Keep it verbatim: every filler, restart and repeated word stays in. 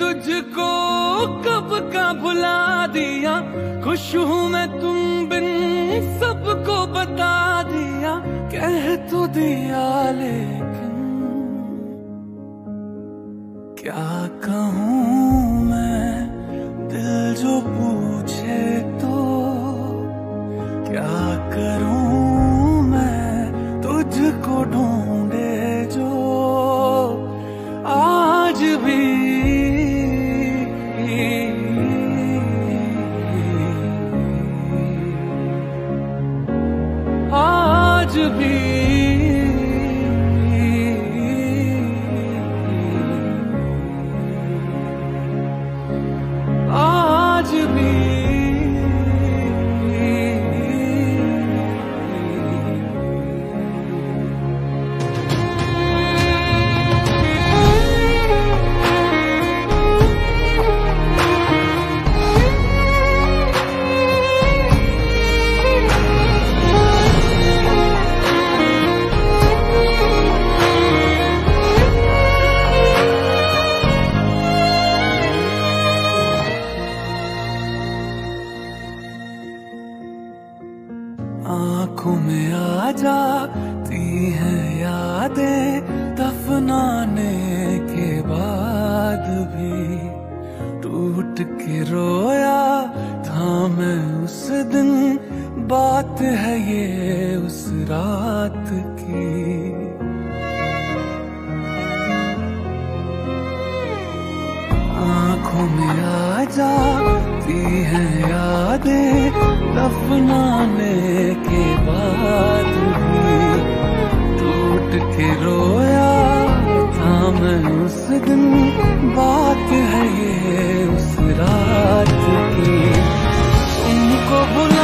तुझको कब का भुला दिया, खुश हूँ मैं तुम बिन सबको बता दिया, कह तो दिया लेकिन क्या कहूँ मैं, दिल जो पूछे तो क्या करूँ मैं, तुझको ढूंढे जो आज भी आज भी आज भी आँखों में आ जाती हैं यादें, दफनाने के बाद भी टूट के रोया था मैं उस दिन, बात है ये उस रात की। आँखों में आ जाती हैं यादें, दफनाने के बाद भी टूट के रोया था मैं उस दिन, बात है ये उस रात की। उनको